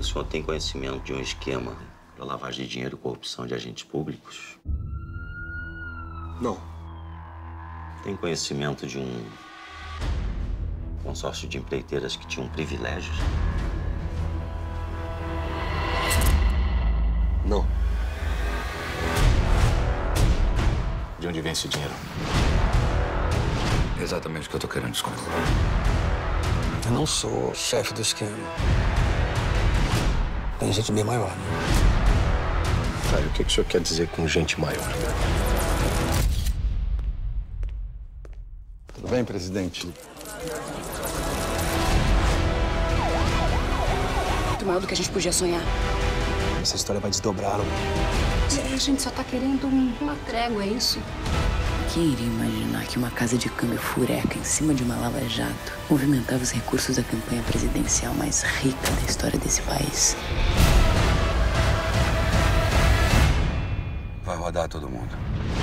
O senhor tem conhecimento de um esquema para lavagem de dinheiro e corrupção de agentes públicos? Não. Tem conhecimento de um consórcio de empreiteiras que tinham privilégios? Não. De onde vem esse dinheiro? Exatamente o que eu tô querendo descobrir. Eu não sou chefe do esquema. Tem gente bem maior, né? Cara, o que o senhor quer dizer com gente maior? Tudo bem, presidente? Muito maior do que a gente podia sonhar. Essa história vai desdobrar. A gente só tá querendo uma trégua, é isso? Quem iria imaginar que uma casa de câmbio fureca em cima de uma Lava Jato movimentava os recursos da campanha presidencial mais rica da história desse país? Vai rodar todo mundo.